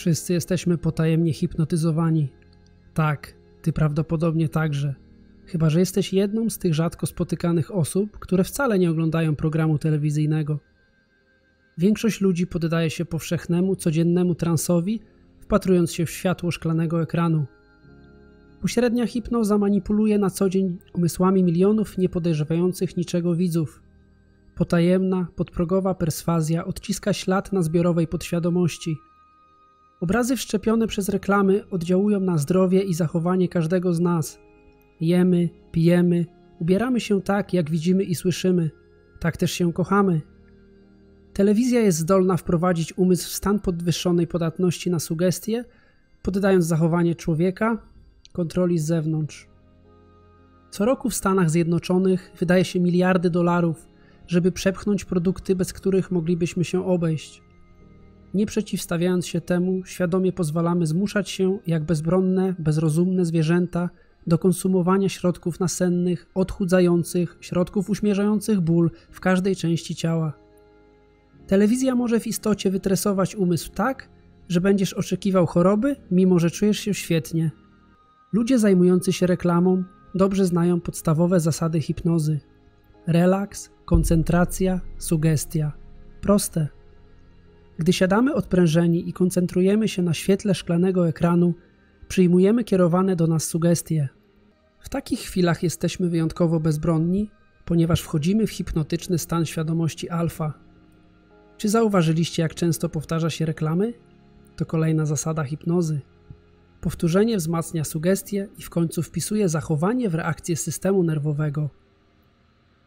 Wszyscy jesteśmy potajemnie hipnotyzowani. Tak, ty prawdopodobnie także. Chyba że jesteś jedną z tych rzadko spotykanych osób, które wcale nie oglądają programu telewizyjnego. Większość ludzi poddaje się powszechnemu, codziennemu transowi, wpatrując się w światło szklanego ekranu. Pośrednia hipnoza manipuluje na co dzień umysłami milionów niepodejrzewających niczego widzów. Potajemna, podprogowa perswazja odciska ślad na zbiorowej podświadomości. Obrazy wszczepione przez reklamy oddziałują na zdrowie i zachowanie każdego z nas. Jemy, pijemy, ubieramy się tak, jak widzimy i słyszymy. Tak też się kochamy. Telewizja jest zdolna wprowadzić umysł w stan podwyższonej podatności na sugestie, poddając zachowanie człowieka kontroli z zewnątrz. Co roku w Stanach Zjednoczonych wydaje się miliardy dolarów, żeby przepchnąć produkty, bez których moglibyśmy się obejść. Nie przeciwstawiając się temu, świadomie pozwalamy zmuszać się, jak bezbronne, bezrozumne zwierzęta, do konsumowania środków nasennych, odchudzających, środków uśmierzających ból w każdej części ciała. Telewizja może w istocie wytresować umysł tak, że będziesz oczekiwał choroby, mimo że czujesz się świetnie. Ludzie zajmujący się reklamą dobrze znają podstawowe zasady hipnozy. Relaks, koncentracja, sugestia. Proste. Gdy siadamy odprężeni i koncentrujemy się na świetle szklanego ekranu, przyjmujemy kierowane do nas sugestie. W takich chwilach jesteśmy wyjątkowo bezbronni, ponieważ wchodzimy w hipnotyczny stan świadomości alfa. Czy zauważyliście, jak często powtarza się reklamy? To kolejna zasada hipnozy. Powtórzenie wzmacnia sugestie i w końcu wpisuje zachowanie w reakcję systemu nerwowego.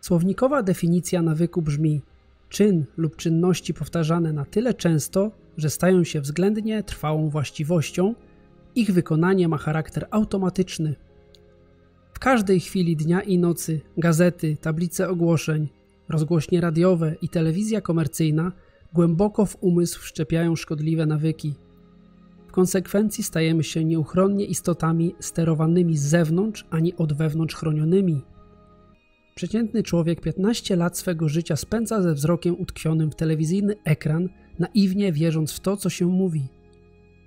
Słownikowa definicja nawyku brzmi: czyn lub czynności powtarzane na tyle często, że stają się względnie trwałą właściwością, ich wykonanie ma charakter automatyczny. W każdej chwili dnia i nocy gazety, tablice ogłoszeń, rozgłośnie radiowe i telewizja komercyjna głęboko w umysł wszczepiają szkodliwe nawyki. W konsekwencji stajemy się nieuchronnie istotami sterowanymi z zewnątrz, a nie od wewnątrz chronionymi. Przeciętny człowiek 15 lat swego życia spędza ze wzrokiem utkwionym w telewizyjny ekran, naiwnie wierząc w to, co się mówi.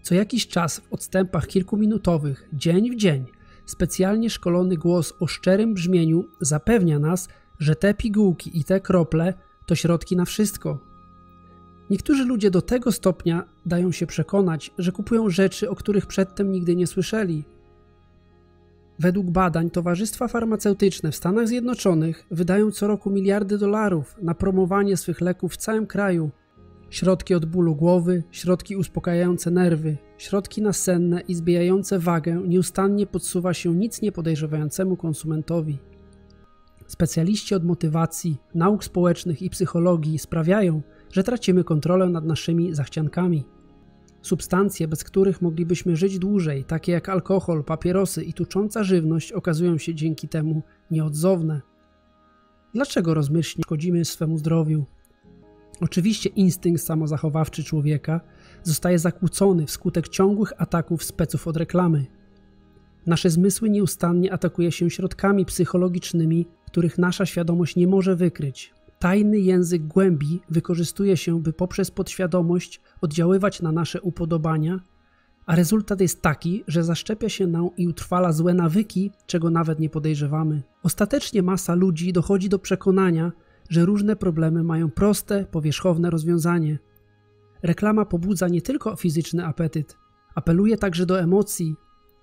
Co jakiś czas w odstępach kilkuminutowych, dzień w dzień, specjalnie szkolony głos o szczerym brzmieniu zapewnia nas, że te pigułki i te krople to środki na wszystko. Niektórzy ludzie do tego stopnia dają się przekonać, że kupują rzeczy, o których przedtem nigdy nie słyszeli. Według badań towarzystwa farmaceutyczne w Stanach Zjednoczonych wydają co roku miliardy dolarów na promowanie swych leków w całym kraju. Środki od bólu głowy, środki uspokajające nerwy, środki nasenne i zbijające wagę nieustannie podsuwa się nic niepodejrzewającemu konsumentowi. Specjaliści od motywacji, nauk społecznych i psychologii sprawiają, że tracimy kontrolę nad naszymi zachciankami. Substancje, bez których moglibyśmy żyć dłużej, takie jak alkohol, papierosy i tucząca żywność, okazują się dzięki temu nieodzowne. Dlaczego rozmyślnie szkodzimy swemu zdrowiu? Oczywiście instynkt samozachowawczy człowieka zostaje zakłócony wskutek ciągłych ataków speców od reklamy. Nasze zmysły nieustannie atakuje się środkami psychologicznymi, których nasza świadomość nie może wykryć. Tajny język głębi wykorzystuje się, by poprzez podświadomość oddziaływać na nasze upodobania, a rezultat jest taki, że zaszczepia się nam i utrwala złe nawyki, czego nawet nie podejrzewamy. Ostatecznie masa ludzi dochodzi do przekonania, że różne problemy mają proste, powierzchowne rozwiązanie. Reklama pobudza nie tylko fizyczny apetyt, apeluje także do emocji,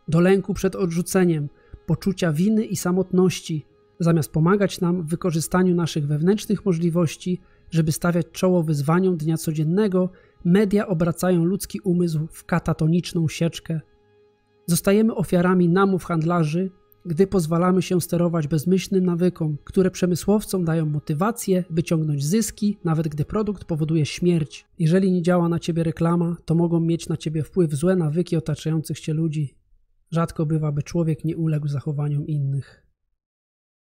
do lęku przed odrzuceniem, poczucia winy i samotności, zamiast pomagać nam w wykorzystaniu naszych wewnętrznych możliwości, żeby stawiać czoło wyzwaniom dnia codziennego, media obracają ludzki umysł w katatoniczną sieczkę. Zostajemy ofiarami namów handlarzy, gdy pozwalamy się sterować bezmyślnym nawykom, które przemysłowcom dają motywację, by ciągnąć zyski, nawet gdy produkt powoduje śmierć. Jeżeli nie działa na ciebie reklama, to mogą mieć na ciebie wpływ złe nawyki otaczających cię ludzi. Rzadko bywa, by człowiek nie uległ zachowaniom innych.